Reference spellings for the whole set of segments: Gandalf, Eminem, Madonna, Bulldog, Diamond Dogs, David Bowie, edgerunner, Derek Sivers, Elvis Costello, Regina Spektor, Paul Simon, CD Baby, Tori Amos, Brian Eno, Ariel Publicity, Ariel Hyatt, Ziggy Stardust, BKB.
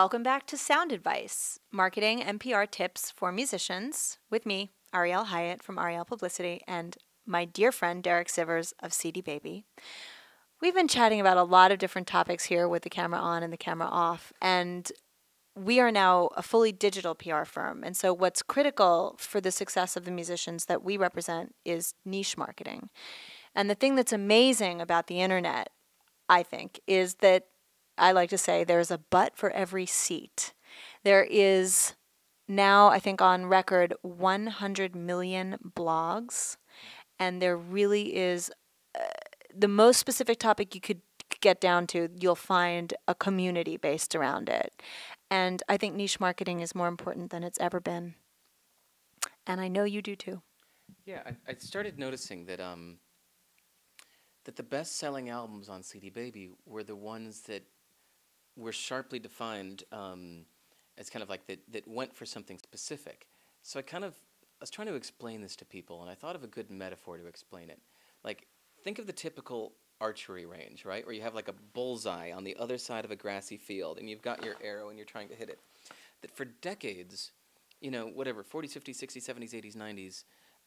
Welcome back to Sound Advice, marketing and PR tips for musicians with me, Ariel Hyatt from Ariel Publicity, and my dear friend Derek Sivers of CD Baby. We've been chatting about a lot of different topics here with the camera on and the camera off, and we are now a fully digital PR firm. And so what's critical for the success of the musicians that we represent is niche marketing. And the thing that's amazing about the internet, I think, is that I like to say there's a butt for every seat. There is now, I think, on record, 100 million blogs. And there really is the most specific topic you could get down to, you'll find a community based around it. And I think niche marketing is more important than it's ever been. And I know you do too. Yeah, I started noticing that that the best-selling albums on CD Baby were the ones that were sharply defined as kind of like that went for something specific. So I was trying to explain this to people, and I thought of a good metaphor to explain it. Like, think of the typical archery range, right? Where you have like a bullseye on the other side of a grassy field, and you've got your arrow and you're trying to hit it. That for decades, you know, whatever, 40s, 50s, 60s, 70s, 80s,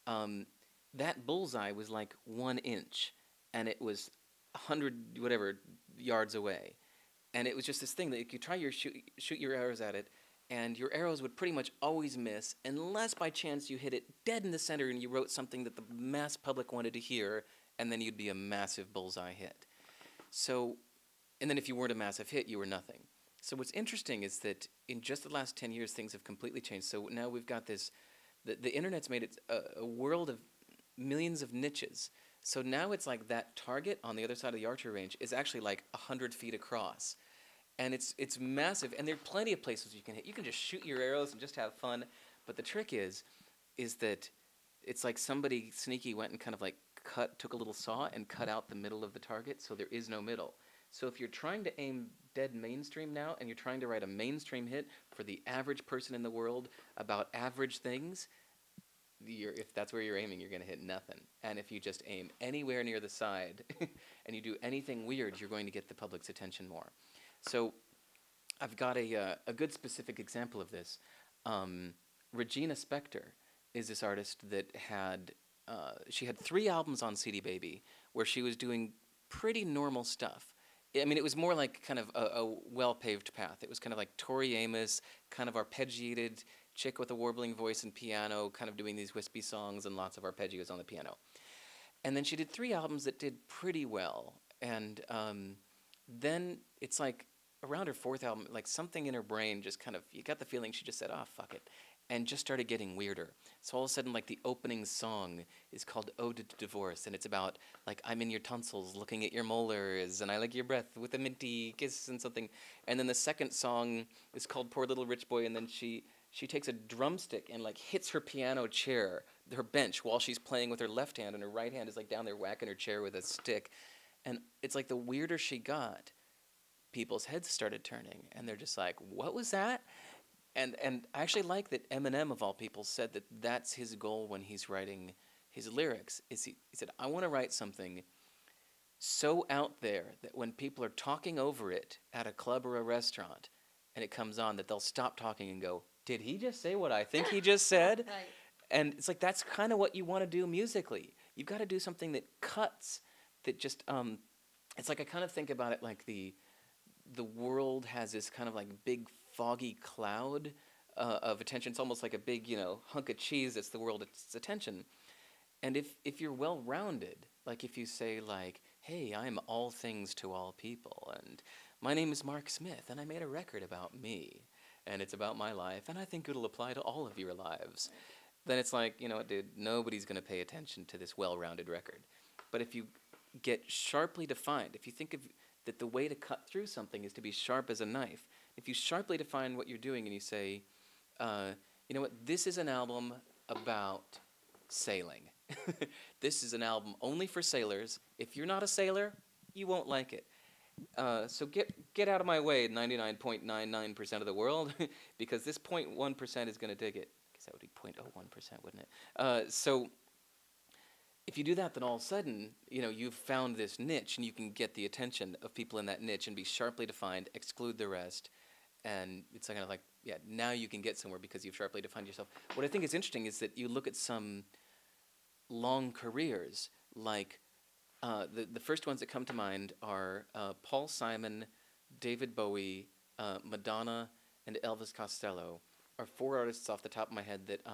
90s, that bullseye was like 1 inch. And it was 100 whatever yards away, and it was just this thing that you could try your shoot your arrows at it, and your arrows would pretty much always miss unless by chance you hit it dead in the center and you wrote something that the mass public wanted to hear, and then you'd be a massive bullseye hit. So, and then if you weren't a massive hit, you were nothing. So what's interesting is that in just the last 10 years, things have completely changed. So now we've got this, the internet's made it a world of millions of niches. So now it's like that target on the other side of the archery range is actually like 100 feet across. And it's massive, and there are plenty of places you can hit. You can just shoot your arrows and just have fun. But the trick is that it's like somebody sneaky went and kind of like took a little saw and cut out the middle of the target, so there is no middle. So if you're trying to aim dead mainstream now, and you're trying to write a mainstream hit for the average person in the world about average things, if that's where you're aiming, you're going to hit nothing. And if you just aim anywhere near the side and you do anything weird, you're going to get the public's attention more. So I've got a good specific example of this. Regina Spektor is this artist that she had 3 albums on CD Baby where she was doing pretty normal stuff. I mean, it was more like kind of a well-paved path. It was kind of like Tori Amos, kind of arpeggiated chick with a warbling voice and piano, kind of doing these wispy songs and lots of arpeggios on the piano. And then she did 3 albums that did pretty well. And then it's like around her 4th album, like something in her brain just kind of, you got the feeling she just said, ah, fuck it, and just started getting weirder. So all of a sudden, like, the opening song is called Ode to Divorce, and it's about, like, I'm in your tonsils looking at your molars, and I like your breath with a minty kiss and something. And then the 2nd song is called Poor Little Rich Boy, and then she takes a drumstick and like hits her piano chair, her bench, while she's playing with her left hand, and her right hand is like down there whacking her chair with a stick. And it's like the weirder she got, people's heads started turning, and they're just like, what was that? And I actually like that Eminem, of all people, said that that's his goal when he's writing his lyrics. He said, I want to write something so out there that when people are talking over it at a club or a restaurant, and it comes on, that they'll stop talking and go, did he just say what I think he just said? Right. And it's like, that's kind of what you want to do musically. You've got to do something that cuts, that just, it's like I kind of think about it like the world has this kind of like big foggy cloud of attention. It's almost like a big, you know, hunk of cheese that's the world, it's attention. And if you're well-rounded, like if you say like, hey, I'm all things to all people, and my name is Mark Smith, and I made a record about me, and it's about my life, and I think it'll apply to all of your lives. Then it's like, you know what, dude, nobody's going to pay attention to this well-rounded record. But if you get sharply defined, if you think of that the way to cut through something is to be sharp as a knife, if you sharply define what you're doing and you say, you know what, this is an album about sailing. This is an album only for sailors. If you're not a sailor, you won't like it. So get out of my way, 99.99% of the world, because this 0.1% is going to dig it. Because that would be 0.01%, wouldn't it? So if you do that, then all of a sudden, you know, you've found this niche, and you can get the attention of people in that niche and be sharply defined, exclude the rest, And it's kind of like, yeah, now you can get somewhere because you've sharply defined yourself. What I think is interesting is that you look at some long careers, like the first ones that come to mind are Paul Simon, David Bowie, Madonna, and Elvis Costello are four artists off the top of my head that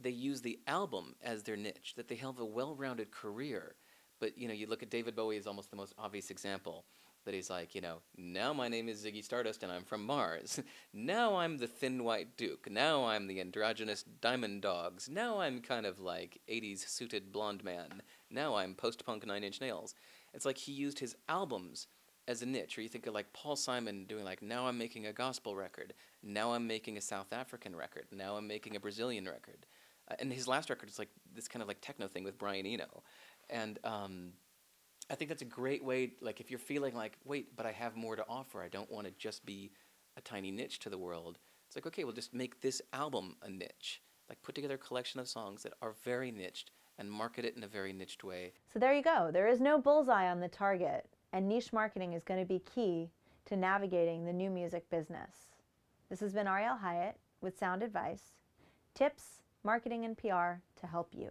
they use the album as their niche, that they have a well-rounded career. But you know, you look at David Bowie as almost the most obvious example. That he's like, you know, now my name is Ziggy Stardust and I'm from Mars. Now I'm the Thin White Duke. Now I'm the androgynous Diamond Dogs. Now I'm kind of like 80s suited blonde man. Now I'm post-punk 9 Inch Nails. It's like he used his albums as a niche. Or you think of like Paul Simon doing like, now I'm making a gospel record. Now I'm making a South African record. Now I'm making a Brazilian record. And his last record is like this kind of like techno thing with Brian Eno. And I think that's a great way, like if you're feeling like, wait, but I have more to offer, I don't want to just be a tiny niche to the world. It's like, okay, well just make this album a niche. Like put together a collection of songs that are very niched and market it in a very niched way. So there you go. There is no bullseye on the target, and niche marketing is going to be key to navigating the new music business. This has been Ariel Hyatt with Sound Advice, tips, marketing, and PR to help you.